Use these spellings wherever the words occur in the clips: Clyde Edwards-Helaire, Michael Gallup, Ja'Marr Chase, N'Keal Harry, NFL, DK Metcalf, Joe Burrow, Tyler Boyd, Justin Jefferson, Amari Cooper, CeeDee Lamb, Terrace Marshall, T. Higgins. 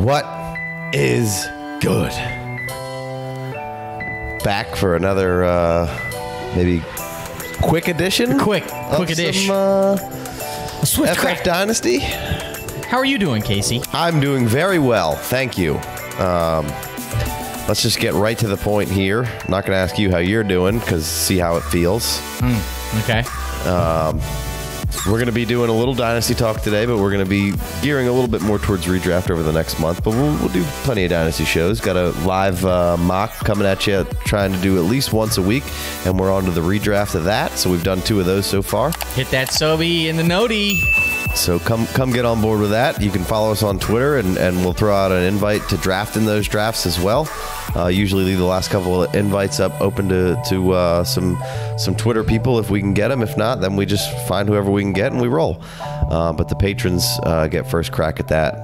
What is good? Back for another maybe quick edition. Quick edition. Swift FF Dynasty. How are you doing, Casey? I'm doing very well, thank you. Let's just get right to the point here. I'm not going to ask you how you're doing because see how it feels. Okay. We're going to be doing a little Dynasty talk today, but we're going to be gearing a little bit more towards redraft over the next month. But we'll do plenty of Dynasty shows. Got a live mock coming at you, trying to do at least once a week. And we're on to the redraft of that. So we've done 2 of those so far. Hit that Sobe in the Noti. So come get on board with that. You can follow us on Twitter, and we'll throw out an invite to draft in those drafts as well. Usually leave the last couple of invites up open to some Twitter people if we can get them. If not, then we just find whoever we can get and we roll. But the patrons get first crack at that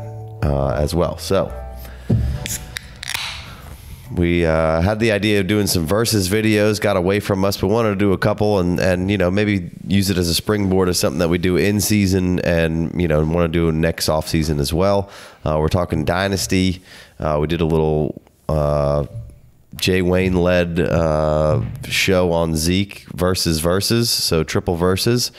as well. So we had the idea of doing some versus videos, got away from us, but wanted to do a couple and you know, maybe use it as a springboard or something that we do in season and, you know, want to do next off season as well. We're talking Dynasty. We did a little Jay Wayne led show on Zeke versus, so triple verses.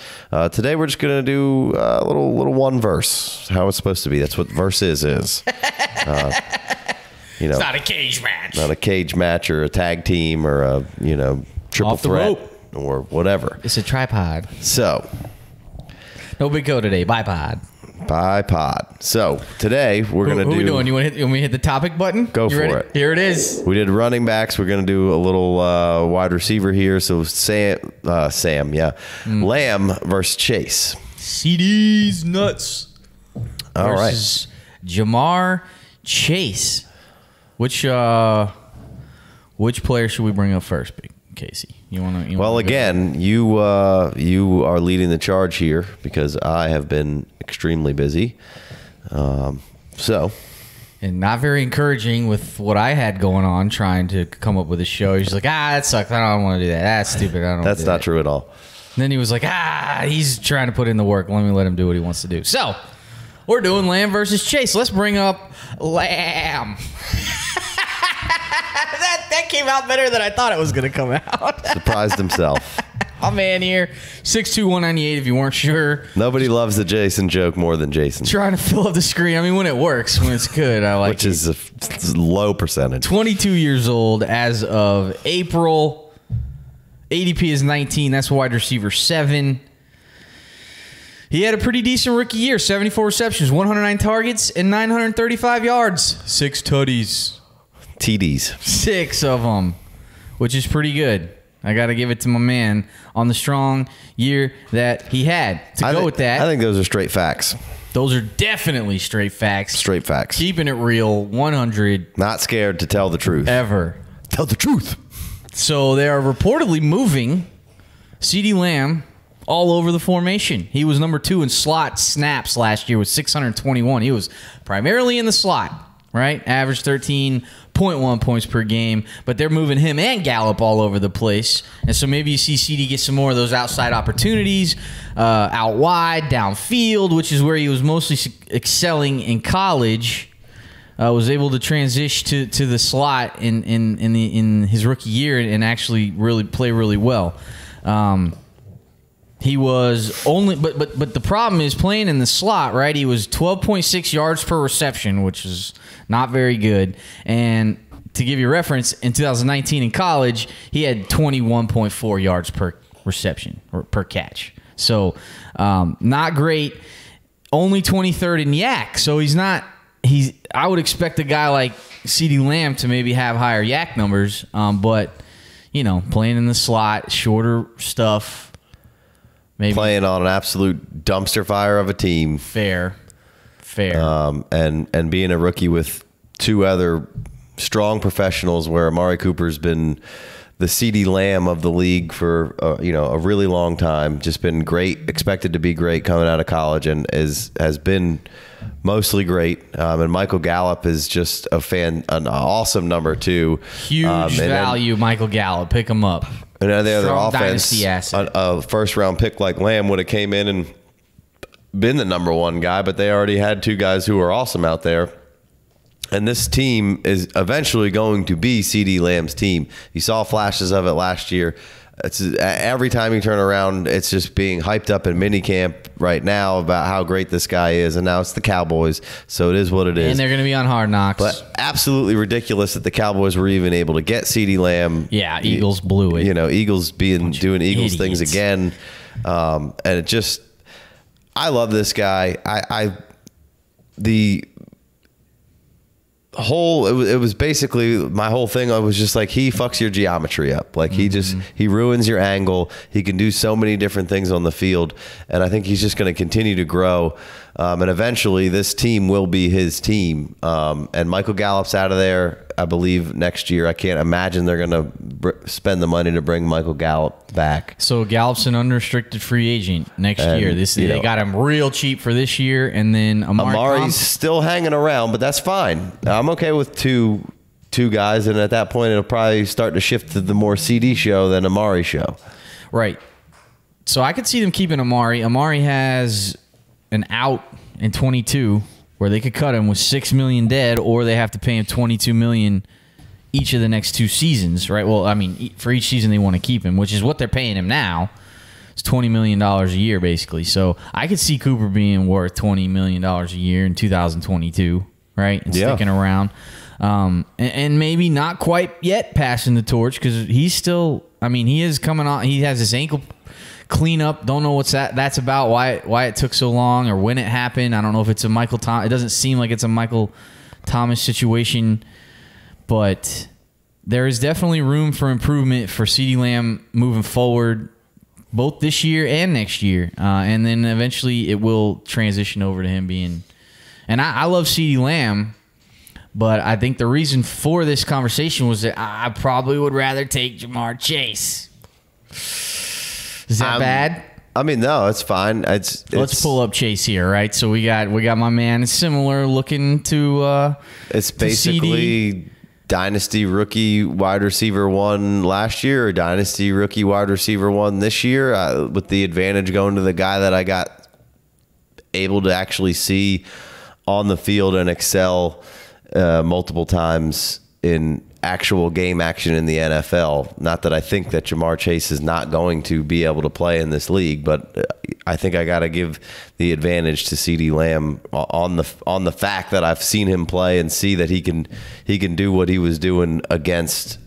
Today we're just gonna do a little one verse, how it's supposed to be. That's what verse is. You know, it's not a cage match. Not a cage match or a tag team or a, you know, triple threat rope or whatever. It's a tripod. So. No big go today. Bipod. Bipod. So today we're going to do. What are we doing? You want me to hit the topic button? Go for it. Here it is. We did running backs. We're going to do a little wide receiver here. So Sam, yeah. Lamb versus Chase. CeeDee's nuts. All right. Versus Ja'Marr Chase. Which player should we bring up first, Casey? Well, again, you are leading the charge here because I have been extremely busy. And not very encouraging with what I had going on, trying to come up with a show. He's like, that sucks. I don't want to do that. That's stupid. I don't. That's not true at all. And then he was like, he's trying to put in the work. Let me let him do what he wants to do. So we're doing Lamb versus Chase. Let's bring up Lamb. That came out better than I thought it was going to come out. Surprised himself. I'm in here. 6'2", 198 if you weren't sure. Nobody loves the Jason joke more than Jason. Trying to fill up the screen. I mean, when it works, when it's good, I like it. Which is a low percentage. 22 years old as of April. ADP is 19. That's wide receiver 7. He had a pretty decent rookie year. 74 receptions, 109 targets, and 935 yards. 6 tutties. TDs. 6 of them, which is pretty good. I got to give it to my man on the strong year that he had. I think those are straight facts. Those are definitely straight facts. Straight facts. Keeping it real, 100. Not scared to tell the truth. Ever. Tell the truth. So they are reportedly moving CeeDee Lamb all over the formation. He was number 2 in slot snaps last year with 621. He was primarily in the slot. Right? Average 13.1 points per game. But they're moving him and Gallup all over the place. And so maybe you see CeeDee get some more of those outside opportunities, out wide, downfield, which is where he was mostly excelling in college. Was able to transition to the slot in his rookie year and actually really play really well. He was only, but the problem is playing in the slot, right? He was 12.6 yards per reception, which is not very good. And to give you a reference, in 2019 in college, he had 21.4 yards per reception or per catch. So not great. Only 23rd in yak. So he's not. I would expect a guy like CeeDee Lamb to maybe have higher yak numbers, but you know, playing in the slot, shorter stuff. Maybe. Playing on an absolute dumpster fire of a team. Fair. And being a rookie with 2 other strong professionals, where Amari Cooper's been the CeeDee Lamb of the league for you know, a really long time. Just been great, expected to be great coming out of college, and has been mostly great. And Michael Gallup is just an awesome number 2. Huge value, Michael Gallup. Pick him up. And now their offense, a first-round pick like Lamb would have came in and been the number one guy, but they already had two guys who were awesome out there. And this team is eventually going to be CeeDee Lamb's team. You saw flashes of it last year. It's every time you turn around, it's just being hyped up in minicamp right now about how great this guy is, and now it's the Cowboys, so it is what it is. And they're going to be on Hard Knocks. But absolutely ridiculous that the Cowboys were even able to get CeeDee Lamb. Yeah, Eagles blew it. You know, Eagles doing Eagles things again, and it just, I love this guy. It was basically my whole thing. I was just like, he fucks your geometry up. Like he ruins your angle. He can do so many different things on the field. And I think he's just going to continue to grow. And eventually this team will be his team. And Michael Gallup's out of there, I believe, next year. I can't imagine they're going to spend the money to bring Michael Gallup back. So Gallup's an unrestricted free agent next year. They got him real cheap for this year, and then Amari's still hanging around, but that's fine. I'm okay with two guys, and at that point, it'll probably start to shift to the more CD show than Amari show. Right. So I could see them keeping Amari. Amari has an out in 22. Where they could cut him with $6 million dead, or they have to pay him $22 million each of the next two seasons, right? Well, I mean, for each season they want to keep him, which is what they're paying him now. It's $20 million a year, basically. So I could see Cooper being worth $20 million a year in 2022, right? And sticking around, and maybe not quite yet passing the torch, because he's still, I mean, he is coming on. He has his ankle cleanup. Don't know that's about. Why it took so long or when it happened. I don't know if it's a Michael Thomas. It doesn't seem like it's a Michael Thomas situation, but there is definitely room for improvement for CeeDee Lamb moving forward, both this year and next year, and then eventually it will transition over to him being. And I love CeeDee Lamb, but I think the reason for this conversation was that I probably would rather take Ja'Marr Chase. Is that bad? I mean, no, it's fine. Let's pull up Chase here, right? So we got my man. It's similar looking to. It's basically CeeDee. Dynasty rookie wide receiver one last year, or dynasty rookie wide receiver one this year, with the advantage going to the guy that I got able to actually see on the field and excel multiple times in actual game action in the NFL. Not that I think that Ja'Marr Chase is not going to be able to play in this league, but I think I got to give the advantage to CeeDee Lamb on the fact that I've seen him play and see that he can do what he was doing against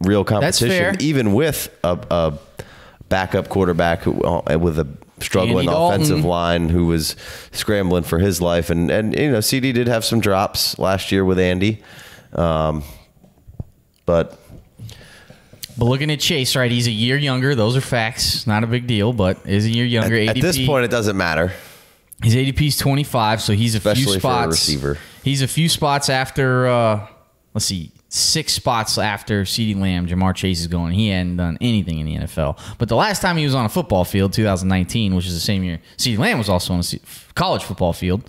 real competition, even with a backup quarterback with a struggling offensive line who was scrambling for his life. And you know, CeeDee did have some drops last year with Andy. But looking at Chase, right, he's a year younger. Those are facts. Not a big deal, but is a year younger. ADP, at this point, it doesn't matter. His ADP is 25, so he's especially a few spots. For a receiver. He's a few spots after, 6 spots after CeeDee Lamb. Ja'Marr Chase is going. He hadn't done anything in the NFL. But the last time he was on a football field, 2019, which is the same year CeeDee Lamb was also on a college football field,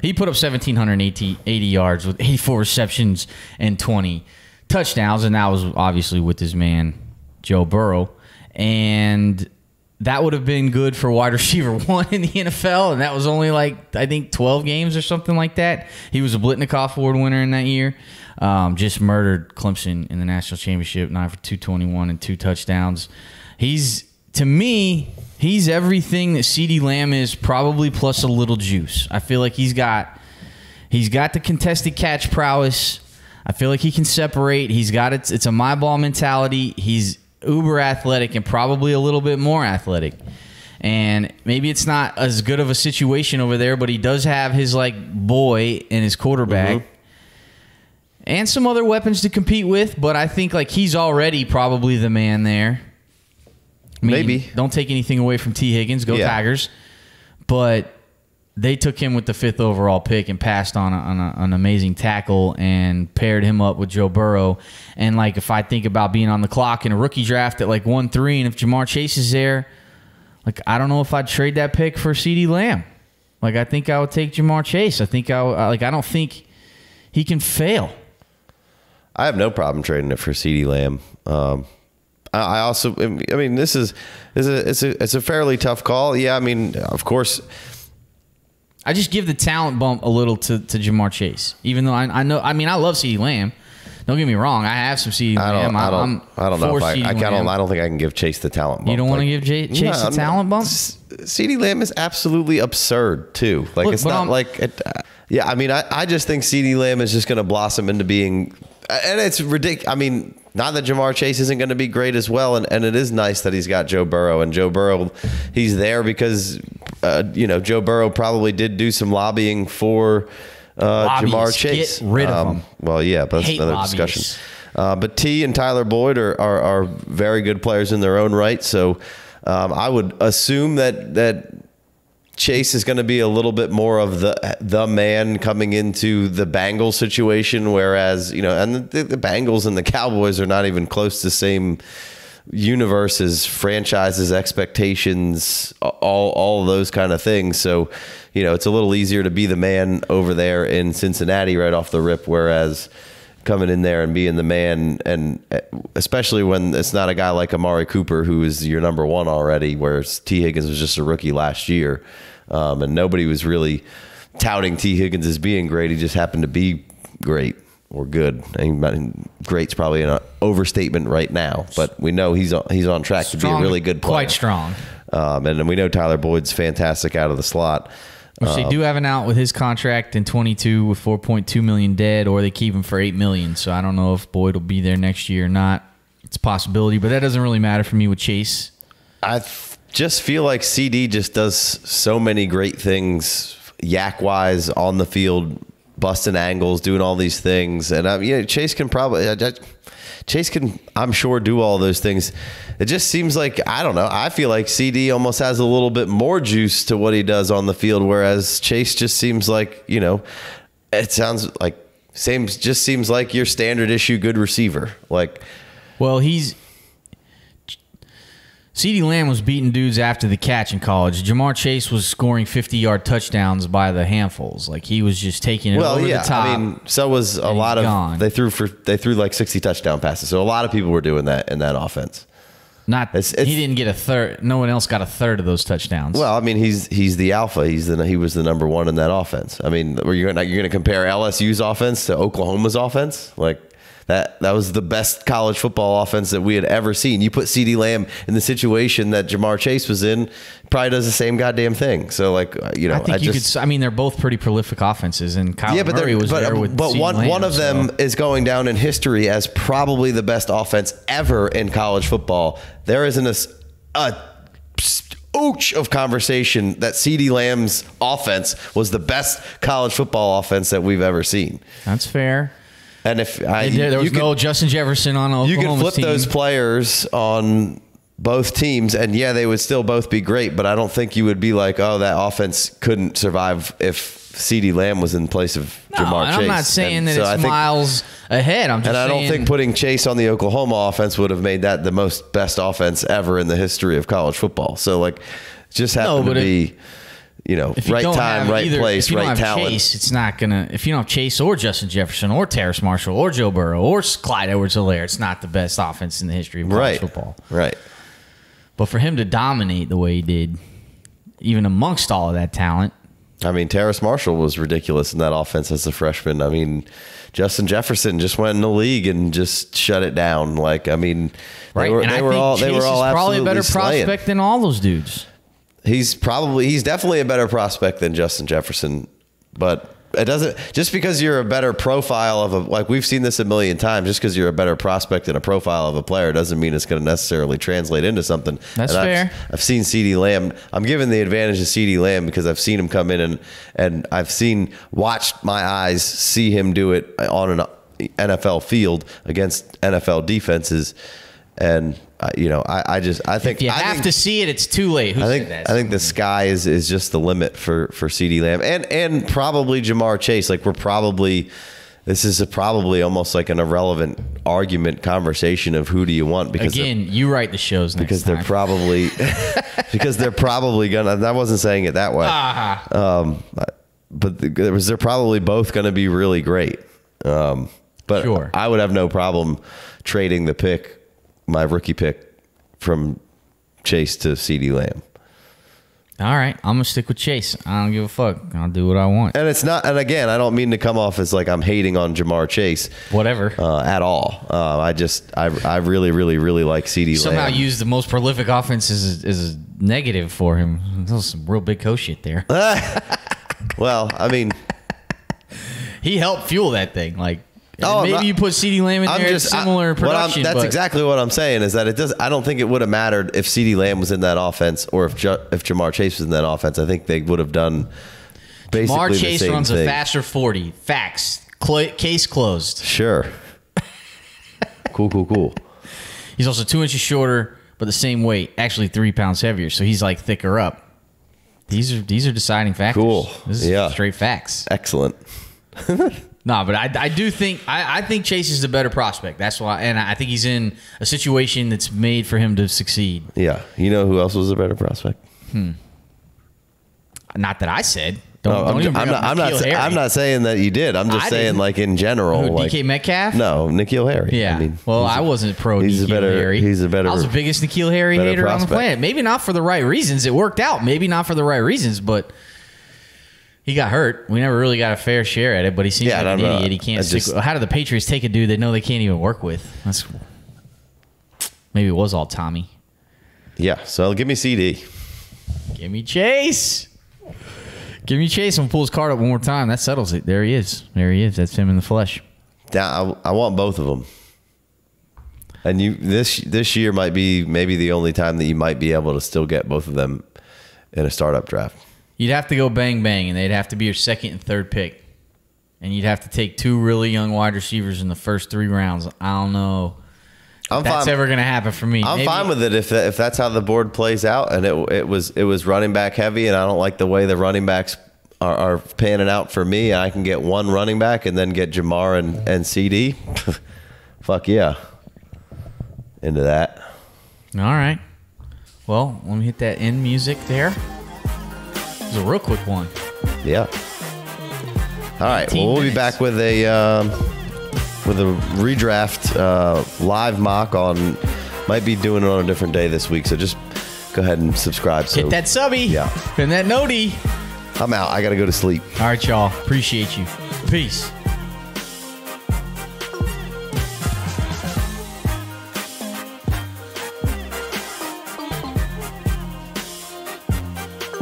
he put up 1,780 yards with 84 receptions and 20 touchdowns, and that was obviously with his man Joe Burrow, and that would have been good for wide receiver one in the NFL, and that was only like, I think, 12 games or something like that. He was a Blitnikoff Award winner in that year. Just murdered Clemson in the national championship, 9 for 221 and 2 touchdowns. He's, to me, he's everything that CeeDee Lamb is, probably plus a little juice. I feel like he's got the contested catch prowess. I feel like he can separate. He's got it. It's a my ball mentality. He's uber athletic and probably a little bit more athletic. And maybe it's not as good of a situation over there, but he does have his like boy and his quarterback and some other weapons to compete with. But I think like he's already probably the man there. I mean, maybe don't take anything away from T. Higgins. Go Tigers. But they took him with the 5th overall pick and passed on an amazing tackle and paired him up with Joe Burrow. And, like, if I think about being on the clock in a rookie draft at, like, 1-3, and if Ja'Marr Chase is there, like, I don't know if I'd trade that pick for CeeDee Lamb. Like, I think I would take Ja'Marr Chase. I think I don't think he can fail. I have no problem trading it for CeeDee Lamb. I also, I mean, it's a fairly tough call. Yeah, I mean, of course. I just give the talent bump a little to Ja'Marr Chase, even though I know. I mean, I love CeeDee Lamb. Don't get me wrong. I have some CeeDee Lamb. I don't think I can give Chase the talent bump. You don't want to give Chase the talent bump? CeeDee Lamb is absolutely absurd, too. Like, look, it's not like... yeah, I mean, I just think CeeDee Lamb is just going to blossom into being... And it's ridiculous. I mean, not that Ja'Marr Chase isn't going to be great as well, and it is nice that he's got Joe Burrow. And Joe Burrow, he's there because, you know, Joe Burrow probably did do some lobbying for... Ja'Marr Chase. Get rid of him. Well, yeah, but that's another discussion. But T and Tyler Boyd are very good players in their own right. So I would assume that Chase is going to be a little bit more of the man coming into the Bengals situation, whereas, you know, and the Bengals and the Cowboys are not even close to the same universes, franchises, expectations, all those kind of things. So, you know, it's a little easier to be the man over there in Cincinnati right off the rip, whereas coming in there and being the man, and especially when it's not a guy like Amari Cooper, who is your number one already, whereas T. Higgins was just a rookie last year, and nobody was really touting T. Higgins as being great. He just happened to be great. Or good. I mean, great's probably an overstatement right now, but we know he's on track to be a really good player. Quite strong. And we know Tyler Boyd's fantastic out of the slot. Which they do have an out with his contract in 22 with $4.2 million dead, or they keep him for $8 million. So I don't know if Boyd will be there next year or not. It's a possibility, but that doesn't really matter for me with Chase. I just feel like CeeDee just does so many great things yak-wise on the field, busting angles, doing all these things, and yeah, Chase can, I'm sure, do all those things. It just seems like, I don't know, I feel like CeeDee almost has a little bit more juice to what he does on the field, whereas Chase just seems like, you know, it sounds like just seems like your standard issue good receiver. Like, well, CeeDee Lamb was beating dudes after the catch in college. Ja'Marr Chase was scoring 50-yard touchdowns by the handfuls. Like, he was just taking it over the top. I mean, so was a lot of they threw like 60 touchdown passes. So a lot of people were doing that in that offense. He didn't get a third. No one else got a third of those touchdowns. Well, I mean, he's the alpha. He was the number one in that offense. I mean, you're going to compare LSU's offense to Oklahoma's offense? Like, that was the best college football offense that we had ever seen. You put CeeDee Lamb in the situation that Ja'Marr Chase was in, probably does the same goddamn thing. So, like, you know, I mean, they're both pretty prolific offenses, and Kyle Murray was there with CeeDee Lamb. But one of them is going down in history as probably the best offense ever in college football. There isn't a ooch of conversation that CeeDee Lamb's offense was the best college football offense that we've ever seen. That's fair. And if there was no Justin Jefferson on Oklahoma's team, you could flip those players on both teams, and yeah, they would still both be great. But I don't think you would be like, oh, that offense couldn't survive if CeeDee Lamb was in place of Ja'Marr Chase. I'm not saying miles ahead. I'm just saying. I don't think putting Chase on the Oklahoma offense would have made that the best offense ever in the history of college football. So, like, just happened to be. You know, right time, right place, right talent. It's not gonna. If you don't have Chase or Justin Jefferson or Terrace Marshall or Joe Burrow or Clyde Edwards-Helaire, it's not the best offense in the history of college football. Right. But for him to dominate the way he did, even amongst all of that talent. I mean, Terrace Marshall was ridiculous in that offense as a freshman. I mean, Justin Jefferson just went in the league and just shut it down. Like, I mean, they were all absolutely probably a better prospect than all those dudes. He's definitely a better prospect than Justin Jefferson, but it doesn't, just because you're a better profile of like we've seen this a million times, just because you're a better prospect and a profile of a player doesn't mean it's going to necessarily translate into something. That's fair. I've seen CeeDee Lamb. I'm giving the advantage to CeeDee Lamb because I've seen him come in and I've watched my eyes see him do it on an NFL field against NFL defenses. And, you know, I think to see it, it's too late. I think the sky is just the limit for CeeDee Lamb and probably Ja'Marr Chase. Like, this is probably almost like an irrelevant argument conversation of who do you want, because again, you write the shows next because time. They're probably because they're probably gonna. I wasn't saying it that way. But they're probably both gonna be really great. But sure. I would have no problem trading the pick my rookie pick from Chase to CeeDee Lamb. All right, I'm gonna stick with Chase. I don't give a fuck. I'll do what I want. And it's not. And again, I don't mean to come off as like I'm hating on Ja'Marr Chase. Whatever. At all. I really, really, really like CeeDee Lamb. Somehow use the most prolific offense as a negative for him. That was some real big coach shit there. Well, I mean, he helped fuel that thing. Like, oh, maybe you put CeeDee Lamb in there just similar production. That's exactly what I'm saying. Is that it does? I don't think it would have mattered if CeeDee Lamb was in that offense or if Ja'Marr Chase was in that offense. I think they would have done basically the same thing. Ja'Marr Chase runs a faster 40. Facts. Case closed. Sure. Cool. He's also 2 inches shorter, but the same weight. Actually, 3 pounds heavier. So he's like thicker up. These are deciding factors. Cool. This is straight facts. Excellent. Nah, but I do think I think Chase is the better prospect. That's why, and I think he's in a situation that's made for him to succeed. Yeah, you know who else was a better prospect? Not that I said. I'm not saying that you did. I'm just saying like in general. Who, like, DK Metcalf? No, N'Keal Harry. Yeah. I mean, well, I wasn't pro N'Keal Harry. He's a better. I was the biggest N'Keal Harry hater on the planet. Maybe not for the right reasons. It worked out. Maybe not for the right reasons, but. He got hurt. We never really got a fair share at it, but he seems like an idiot. He can't stick. How do the Patriots take a dude they know they can't even work with? That's cool. Maybe it was all Tommy. Yeah, so give me CD. Give me Chase. Give me Chase. I'm going to pull his card up one more time. That settles it. There he is. There he is. That's him in the flesh. I want both of them. And this year might be maybe the only time that you might be able to still get both of them in a startup draft. You'd have to go bang, bang, and they'd have to be your second and third pick. And you'd have to take two really young wide receivers in the first three rounds. I don't know if that's ever going to happen for me. I'm fine with it if that's how the board plays out. And it was running back heavy, and I don't like the way the running backs are panning out for me. And I can get one running back and then get Ja'Marr and CD. Fuck yeah. Into that. All right. Well, let me hit that end music there. It was a real quick one. Yeah. All right. Well, we'll be back with a redraft live mock on. Might be doing it on a different day this week, so just go ahead and subscribe. So, hit that subby. Yeah. And that notey. I'm out. I gotta go to sleep. All right, y'all. Appreciate you. Peace.